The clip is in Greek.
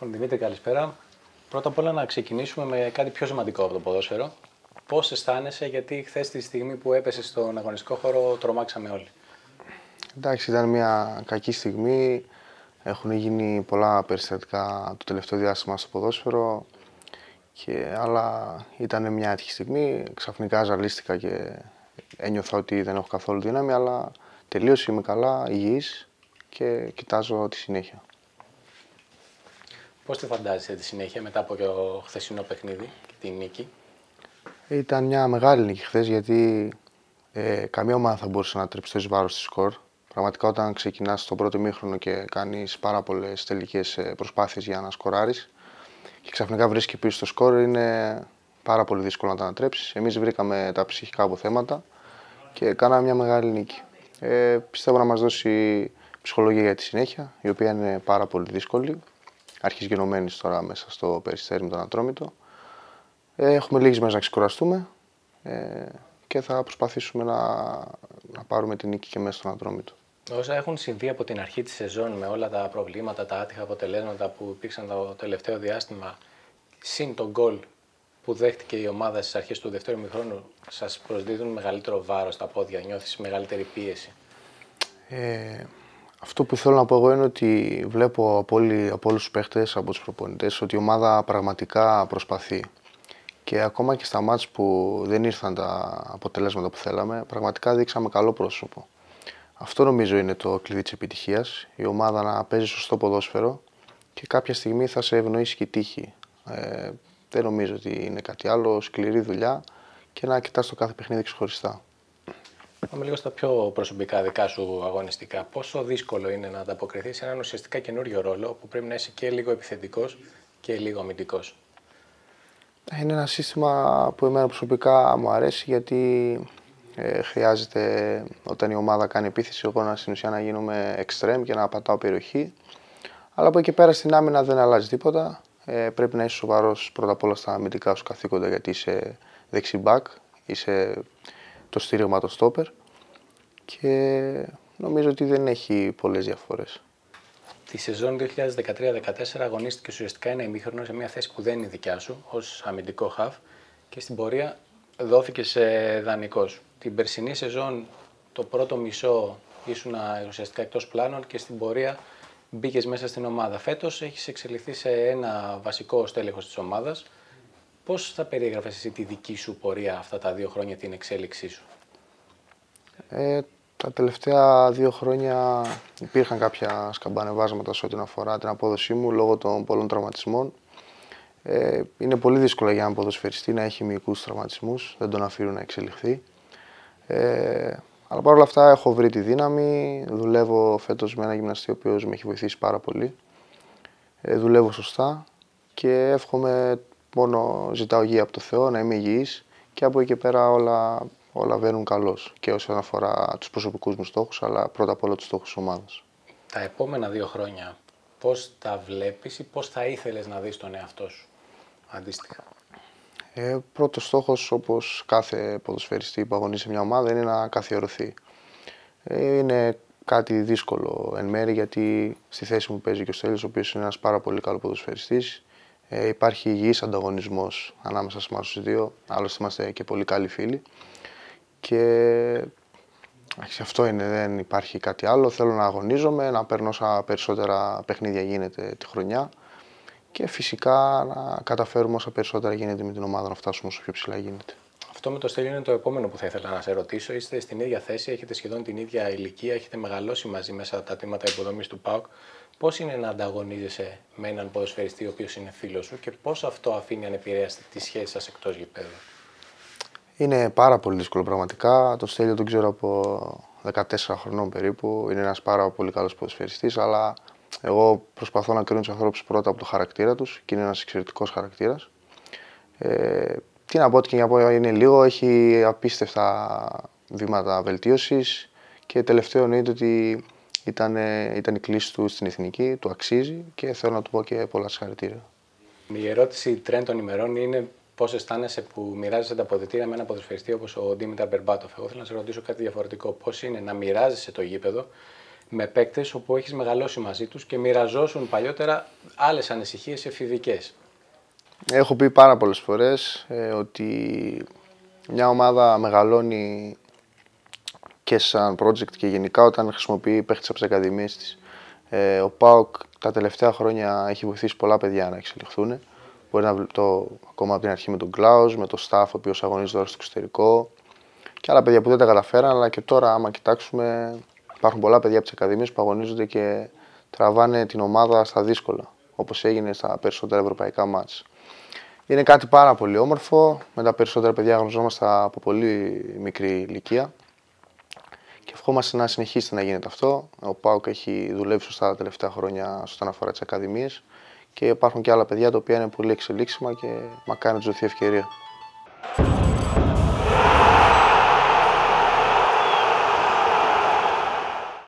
Τον Δημήτρη, καλησπέρα. Πρώτα απ' όλα να ξεκινήσουμε με κάτι πιο σημαντικό από το ποδόσφαιρο. Πώς αισθάνεσαι, γιατί χθες τη στιγμή που έπεσες στον αγωνιστικό χώρο τρομάξαμε όλοι. Εντάξει, ήταν μια κακή στιγμή. Έχουν γίνει πολλά περιστατικά το τελευταίο διάστημα στο ποδόσφαιρο. Αλλά ήταν μια άτυχη στιγμή. Ξαφνικά ζαλίστηκα και ένιωθα ότι δεν έχω καθόλου δύναμη. Αλλά τελείωσε, είμαι καλά, υγιής και κοιτάζω τη συνέχεια. Πώς τη φαντάζεσαι τη συνέχεια μετά από το χθεσινό παιχνίδι και τη νίκη? Ήταν μια μεγάλη νίκη χθες, γιατί καμία ομάδα θα μπορούσε να τρέψει το βάρος στη σκορ. Πραγματικά, όταν ξεκινάς τον πρώτο μήχρονο και κάνεις πάρα πολλές τελικές προσπάθειες για να σκοράρεις και ξαφνικά βρίσκει πίσω το σκορ, είναι πάρα πολύ δύσκολο να τα ανατρέψεις. Εμείς βρήκαμε τα ψυχικά αποθέματα και κάναμε μια μεγάλη νίκη. Πιστεύω να μας δώσει ψυχολογία για τη συνέχεια, η οποία είναι πάρα πολύ δύσκολη. Αρχής γενομένης τώρα μέσα στο Περιστέρι με τον Ατρόμητο. Έχουμε λίγες μέρες να ξεκουραστούμε και θα προσπαθήσουμε να πάρουμε την νίκη και μέσα στον Ατρόμητο. Όσα έχουν συμβεί από την αρχή της σεζόν με όλα τα προβλήματα, τα άτυχα αποτελέσματα που υπήρξαν το τελευταίο διάστημα, συν τον γκολ που δέχτηκε η ομάδα στις αρχές του δεύτερου ημιχρόνου, σας προσδίδουν μεγαλύτερο βάρος στα πόδια, νιώθεις μεγαλύτερη πίεση? Αυτό που θέλω να πω εγώ είναι ότι βλέπω από όλους τους παίχτες, από τους προπονητές, ότι η ομάδα πραγματικά προσπαθεί. Και ακόμα και στα μάτς που δεν ήρθαν τα αποτελέσματα που θέλαμε, πραγματικά δείξαμε καλό πρόσωπο. Αυτό νομίζω είναι το κλειδί της επιτυχίας, η ομάδα να παίζει σωστό ποδόσφαιρο και κάποια στιγμή θα σε ευνοήσει και η τύχη. Δεν νομίζω ότι είναι κάτι άλλο, σκληρή δουλειά και να κοιτάς το κάθε παιχνίδι ξεχωριστά. Πάμε λίγο στα πιο προσωπικά δικά σου αγωνιστικά. Πόσο δύσκολο είναι να ανταποκριθείς σε έναν ουσιαστικά καινούριο ρόλο που πρέπει να είσαι και λίγο επιθετικός και λίγο αμυντικός? Είναι ένα σύστημα που εμένα προσωπικά μου αρέσει, γιατί χρειάζεται όταν η ομάδα κάνει επίθεση, εγώ στην ουσία να γίνομαι extreme και να πατάω περιοχή. Αλλά από εκεί πέρα στην άμυνα δεν αλλάζει τίποτα. Πρέπει να είσαι σοβαρός πρώτα απ' όλα στα αμυντικά σου καθήκοντα, γιατί είσαι δεξιμπακ, είσαι το στήριγμα, το στόπερ. Και νομίζω ότι δεν έχει πολλές διαφορές. Τη σεζόν 2013-2014 αγωνίστηκε ουσιαστικά ένα ημίχρονο σε μια θέση που δεν είναι δικιά σου, ως αμυντικό χαφ, και στην πορεία δόθηκε σε δανεικός. Την περσινή σεζόν το πρώτο μισό ήσουν ουσιαστικά εκτός πλάνων και στην πορεία μπήκες μέσα στην ομάδα. Φέτος έχεις εξελιχθεί σε ένα βασικό στέλεχος της ομάδας. Πώς θα περιέγραφες εσύ τη δική σου πορεία αυτά τα 2 χρόνια, την εξέλιξή σου? Τα τελευταία 2 χρόνια υπήρχαν κάποια σκαμπανεβάσματα σε ό,τι αφορά την απόδοσή μου λόγω των πολλών τραυματισμών. Είναι πολύ δύσκολο για έναν ποδοσφαιριστή να έχει μυϊκούς τραυματισμούς, δεν τον αφήνουν να εξελιχθεί. Αλλά παρόλα αυτά έχω βρει τη δύναμη, δουλεύω φέτος με ένα γυμναστή ο οποίος με έχει βοηθήσει πάρα πολύ. Δουλεύω σωστά και εύχομαι, μόνο ζητάω υγεία από το Θεό, να είμαι υγιής και από εκεί πέρα όλα βαίνουν καλώς, και όσον αφορά τους προσωπικούς μου στόχους, αλλά πρώτα απ' όλα τους στόχους της ομάδας. Τα επόμενα 2 χρόνια, πώς τα βλέπεις ή πώς θα ήθελες να δεις τον εαυτό σου αντίστοιχα? Πρώτος στόχος, όπως κάθε ποδοσφαιριστή που αγωνίζει σε μια ομάδα, είναι να καθιερωθεί. Είναι κάτι δύσκολο εν μέρει, γιατί στη θέση μου παίζει και ο Στέλιος, ο οποίος είναι ένας πάρα πολύ καλό ποδοσφαιριστής. Υπάρχει υγιής ανταγωνισμός ανάμεσα σε εμάς τους δύο, άλλωστε είμαστε και πολύ καλοί φίλοι. Και αυτό είναι, δεν υπάρχει κάτι άλλο. Θέλω να αγωνίζομαι, να παίρνω όσα περισσότερα παιχνίδια γίνεται τη χρονιά και φυσικά να καταφέρουμε όσα περισσότερα γίνεται με την ομάδα, να φτάσουμε όσο πιο ψηλά γίνεται. Αυτό με το Στέλιο είναι το επόμενο που θα ήθελα να σε ρωτήσω. Είστε στην ίδια θέση, έχετε σχεδόν την ίδια ηλικία, έχετε μεγαλώσει μαζί μέσα τα τμήματα υποδομής του ΠΑΟΚ. Πώς είναι να ανταγωνίζεσαι με έναν ποδοσφαιριστή ο οποίος είναι φίλος σου και πώς αυτό αφήνει ανεπηρέαστη τη σχέση σας εκτός γηπέδου? Είναι πάρα πολύ δύσκολο πραγματικά. Το Στέλιο τον ξέρω από 14 χρονών περίπου. Είναι ένας πάρα πολύ καλός ποδοσφαιριστής, αλλά εγώ προσπαθώ να κρίνω τους ανθρώπους πρώτα από το χαρακτήρα τους και είναι ένας εξαιρετικός χαρακτήρας. Τι να πω, ότι είναι λίγο, έχει απίστευτα βήματα βελτίωσης και τελευταίον είναι ότι ήταν η κλίση του στην εθνική, του αξίζει και θέλω να του πω και πολλά συγχαρητήρια. Η ερώτηση τρέν των ημερών είναι πώς αισθάνεσαι που μοιράζεσαι τα αποδυτήρια με έναν ποδοσφαιριστή όπως ο Ντίμητρα Μπερμπάτοφ. Εγώ θέλω να σε ρωτήσω κάτι διαφορετικό. Πώς είναι να μοιράζεσαι το γήπεδο με παίκτες όπου έχεις μεγαλώσει μαζί τους και μοιραζόσουν παλιότερα άλλες ανησυχίες εφηβικές. Έχω πει πάρα πολλές φορές ότι μια ομάδα μεγαλώνει και σαν project και γενικά όταν χρησιμοποιεί παίχτες από τις ακαδημίες της. Ο ΠΑΟΚ τα τελευταία χρόνια έχει βοηθήσει πολλά παιδιά να εξελιχθούν. Μπορεί να βλέπω ακόμα από την αρχή με τον Κλάουζ, με τον staff ο οποίος αγωνίζεται τώρα στο εξωτερικό και άλλα παιδιά που δεν τα καταφέραν, αλλά και τώρα άμα κοιτάξουμε υπάρχουν πολλά παιδιά από τις ακαδημίες που αγωνίζονται και τραβάνε την ομάδα στα δύσκολα, όπως έγινε στα περισσότερα ευρωπαϊκά μάτς. Είναι κάτι πάρα πολύ όμορφο, με τα περισσότερα παιδιά γνωριζόμαστε από πολύ μικρή ηλικία και ευχόμαστε να συνεχίσει να γίνεται αυτό. Ο ΠΑΟΚ έχει δουλεύει σωστά τα τελευταία χρόνια όσον αφορά τις ακαδημίες και υπάρχουν και άλλα παιδιά τα οποία είναι πολύ εξελίξιμα και μακάρι να τους δοθεί ευκαιρία.